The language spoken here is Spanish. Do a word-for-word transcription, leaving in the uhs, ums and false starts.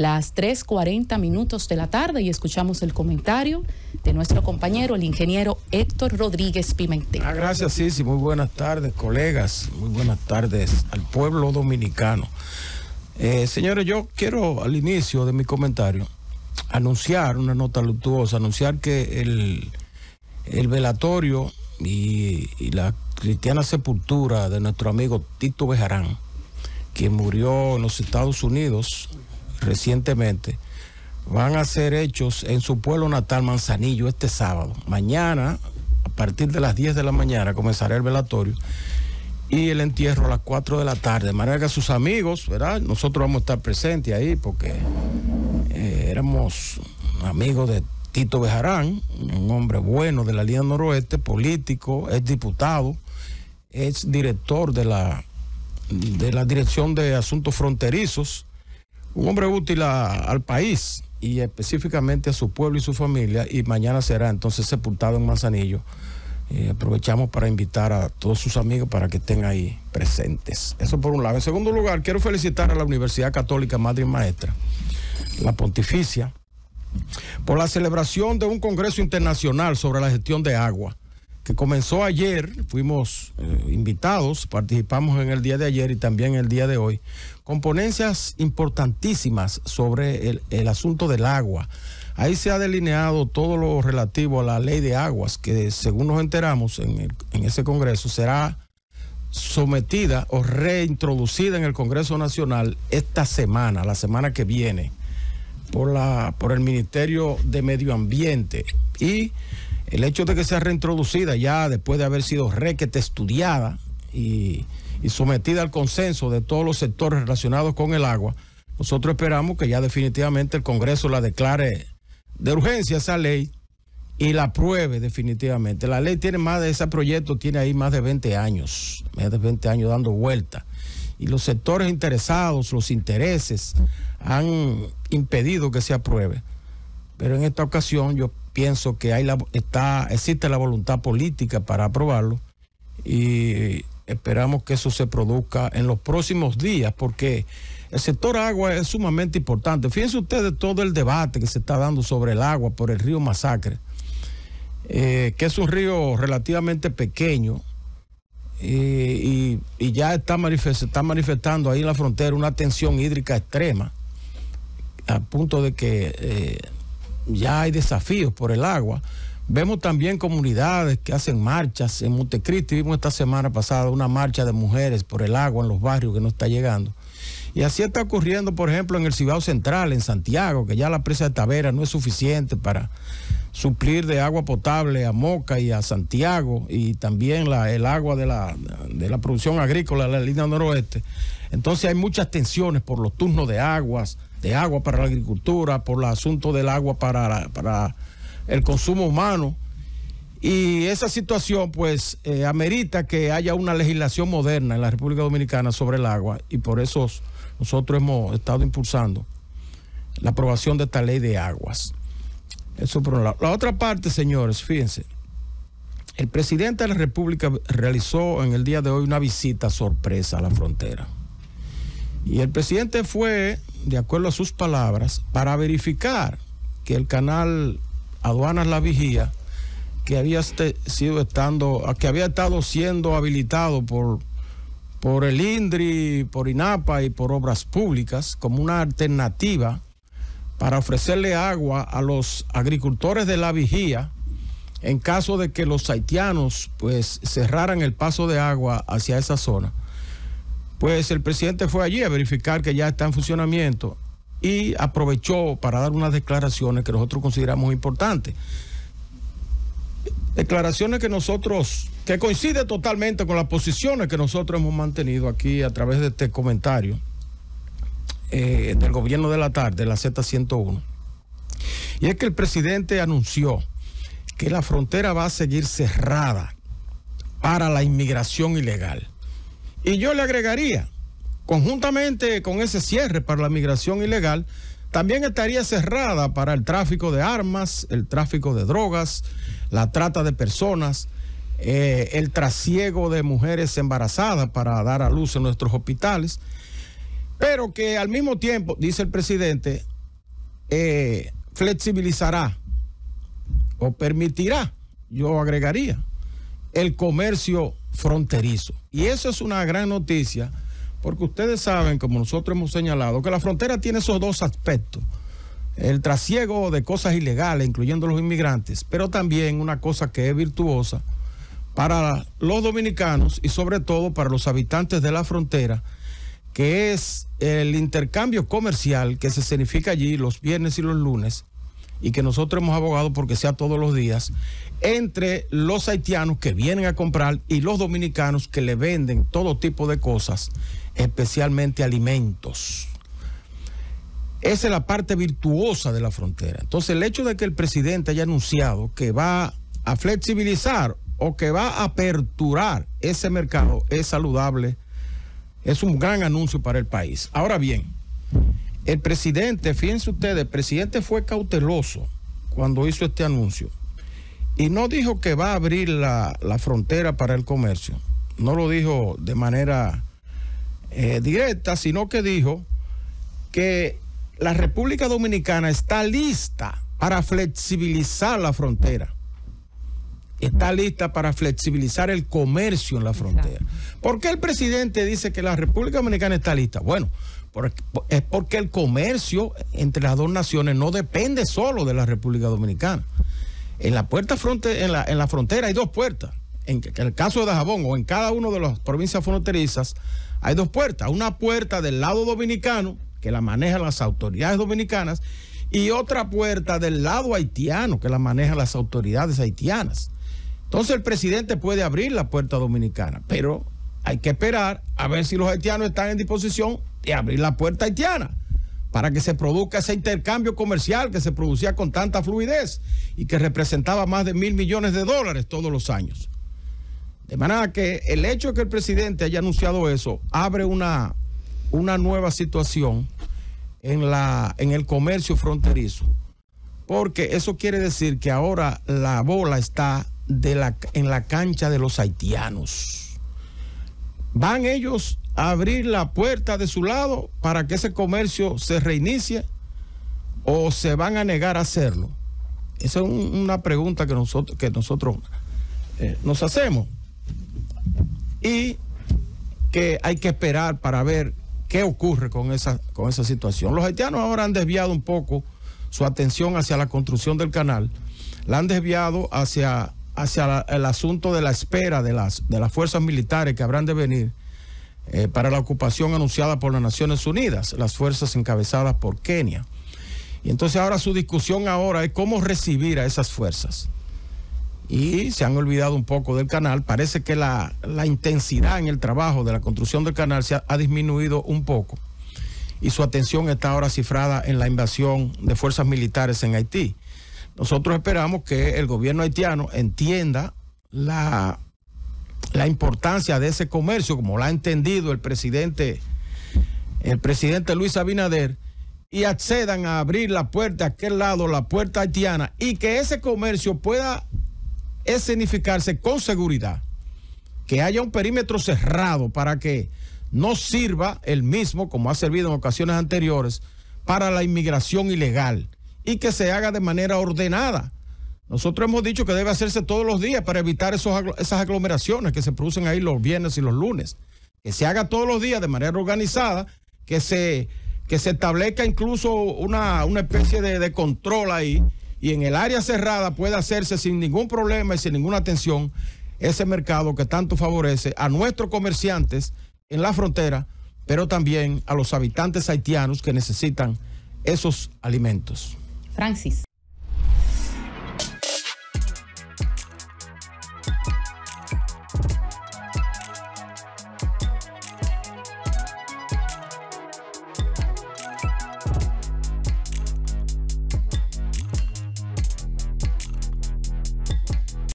las tres cuarenta minutos de la tarde, y escuchamos el comentario de nuestro compañero, el ingeniero Héctor Rodríguez Pimentel. Ah, gracias, Sisi. Muy buenas tardes, colegas. Muy buenas tardes al pueblo dominicano. Eh, señores, yo quiero al inicio de mi comentario anunciar una nota luctuosa, anunciar que el, el velatorio y, y la cristiana sepultura de nuestro amigo Tito Bejarán, quien murió en los Estados Unidos recientemente, van a ser hechos en su pueblo natal, Manzanillo, este sábado. Mañana, a partir de las diez de la mañana, comenzará el velatorio y el entierro a las cuatro de la tarde. De manera que sus amigos, ¿verdad? Nosotros vamos a estar presentes ahí porque eh, éramos amigos de Tito Bejarán, un hombre bueno de la Liga Noroeste, político, es diputado, es director de la, de la Dirección de Asuntos Fronterizos, un hombre útil a, al país y específicamente a su pueblo y su familia, y mañana será entonces sepultado en Manzanillo. Eh, aprovechamos para invitar a todos sus amigos para que estén ahí presentes. Eso por un lado. En segundo lugar, quiero felicitar a la Universidad Católica Madre y Maestra, la Pontificia, por la celebración de un congreso internacional sobre la gestión de agua, que comenzó ayer. Fuimos eh, invitados, participamos en el día de ayer y también en el día de hoy, con ponencias importantísimas sobre el, el asunto del agua. Ahí se ha delineado todo lo relativo a la ley de aguas, que según nos enteramos en, el, en ese congreso, será sometida o reintroducida en el Congreso Nacional esta semana, la semana que viene, por, la, por el Ministerio de Medio Ambiente. Y el hecho de que sea reintroducida ya después de haber sido requete estudiada y, y sometida al consenso de todos los sectores relacionados con el agua, nosotros esperamos que ya definitivamente el Congreso la declare de urgencia esa ley y la apruebe definitivamente. La ley tiene más de ese proyecto, tiene ahí más de veinte años, más de veinte años dando vuelta. Y los sectores interesados, los intereses, han impedido que se apruebe. Pero en esta ocasión yo pienso que hay la, está, existe la voluntad política para aprobarlo, y esperamos que eso se produzca en los próximos días, porque el sector agua es sumamente importante. Fíjense ustedes todo el debate que se está dando sobre el agua por el río Masacre, eh, que es un río relativamente pequeño, eh, y, y ya está manifest, está manifestando ahí en la frontera una tensión hídrica extrema, a punto de que eh, ya hay desafíos por el agua. Vemos también comunidades que hacen marchas. En Montecristi vimos esta semana pasada una marcha de mujeres por el agua en los barrios que no está llegando. Y así está ocurriendo, por ejemplo, en el Cibao Central, en Santiago, que ya la presa de Tavera no es suficiente para suplir de agua potable a Moca y a Santiago, y también la, el agua de la, de la producción agrícola de la línea noroeste. Entonces hay muchas tensiones por los turnos de aguas, de agua para la agricultura, por el asunto del agua para, para el consumo humano. Y esa situación pues eh, amerita que haya una legislación moderna en la República Dominicana sobre el agua, y por eso nosotros hemos estado impulsando la aprobación de esta ley de aguas. Eso por un lado. La otra parte, señores, fíjense, el presidente de la República realizó en el día de hoy una visita sorpresa a la frontera. Y el presidente fue, de acuerdo a sus palabras, para verificar que el canal Aduanas La Vigía, que había sido estando, que había estado siendo habilitado por, por el INDRI, por INAPA y por obras públicas, como una alternativa para ofrecerle agua a los agricultores de La Vigía en caso de que los haitianos pues cerraran el paso de agua hacia esa zona. Pues el presidente fue allí a verificar que ya está en funcionamiento, y aprovechó para dar unas declaraciones que nosotros consideramos importantes. Declaraciones que nosotros, que coinciden totalmente con las posiciones que nosotros hemos mantenido aquí a través de este comentario eh, del gobierno de la tarde, la Z ciento uno. Y es que el presidente anunció que la frontera va a seguir cerrada para la inmigración ilegal. Y yo le agregaría, conjuntamente con ese cierre para la migración ilegal, también estaría cerrada para el tráfico de armas, el tráfico de drogas, la trata de personas, eh, el trasiego de mujeres embarazadas para dar a luz en nuestros hospitales, pero que al mismo tiempo, dice el presidente, eh, flexibilizará o permitirá, yo agregaría, el comercio fronterizo. Y eso es una gran noticia, porque ustedes saben, como nosotros hemos señalado, que la frontera tiene esos dos aspectos: el trasiego de cosas ilegales, incluyendo los inmigrantes, pero también una cosa que es virtuosa para los dominicanos y sobre todo para los habitantes de la frontera, que es el intercambio comercial que se significa allí los viernes y los lunes, y que nosotros hemos abogado porque sea todos los días, entre los haitianos que vienen a comprar y los dominicanos que le venden todo tipo de cosas, especialmente alimentos. Esa es la parte virtuosa de la frontera. Entonces, el hecho de que el presidente haya anunciado que va a flexibilizar o que va a aperturar ese mercado es saludable, es un gran anuncio para el país. Ahora bien, el presidente, fíjense ustedes, el presidente fue cauteloso cuando hizo este anuncio y no dijo que va a abrir la, la frontera para el comercio. No lo dijo de manera eh, directa, sino que dijo que la República Dominicana está lista para flexibilizar la frontera. Está lista para flexibilizar el comercio en la frontera. ¿Por qué el presidente dice que la República Dominicana está lista? Bueno, porque, es porque el comercio entre las dos naciones no depende solo de la República Dominicana. En la, puerta fronte, en la, en la frontera hay dos puertas. En, en el caso de Dajabón o en cada una de las provincias fronterizas hay dos puertas. Una puerta del lado dominicano, que la manejan las autoridades dominicanas, y otra puerta del lado haitiano, que la manejan las autoridades haitianas. Entonces el presidente puede abrir la puerta dominicana, pero hay que esperar a ver si los haitianos están en disposición de abrir la puerta haitiana para que se produzca ese intercambio comercial que se producía con tanta fluidez y que representaba más de mil millones de dólares todos los años. De manera que el hecho de que el presidente haya anunciado eso abre una, una nueva situación en, la, en el comercio fronterizo, porque eso quiere decir que ahora la bola está De la, en la cancha de los haitianos. ¿Van ellos a abrir la puerta de su lado para que ese comercio se reinicie o se van a negar a hacerlo? Esa es un, una pregunta que nosotros, que nosotros eh, nos hacemos y que hay que esperar para ver qué ocurre con esa, con esa situación. Los haitianos ahora han desviado un poco su atención hacia la construcción del canal, la han desviado hacia hacia el asunto de la espera de las, de las fuerzas militares que habrán de venir eh, para la ocupación anunciada por las Naciones Unidas, las fuerzas encabezadas por Kenia. Y entonces ahora su discusión ahora es cómo recibir a esas fuerzas. Y se han olvidado un poco del canal. Parece que la, la intensidad en el trabajo de la construcción del canal se ha, ha disminuido un poco. Y su atención está ahora cifrada en la invasión de fuerzas militares en Haití. Nosotros esperamos que el gobierno haitiano entienda la, la importancia de ese comercio, como lo ha entendido el presidente, el presidente Luis Abinader, y accedan a abrir la puerta a aquel lado, la puerta haitiana, y que ese comercio pueda escenificarse con seguridad, que haya un perímetro cerrado para que no sirva el mismo, como ha servido en ocasiones anteriores, para la inmigración ilegal, y que se haga de manera ordenada. Nosotros hemos dicho que debe hacerse todos los días para evitar esos, esas aglomeraciones que se producen ahí los viernes y los lunes. Que se haga todos los días de manera organizada, que se, que se establezca incluso una, una especie de, de control ahí, y en el área cerrada puede hacerse sin ningún problema y sin ninguna tensión ese mercado que tanto favorece a nuestros comerciantes en la frontera, pero también a los habitantes haitianos que necesitan esos alimentos. Francis.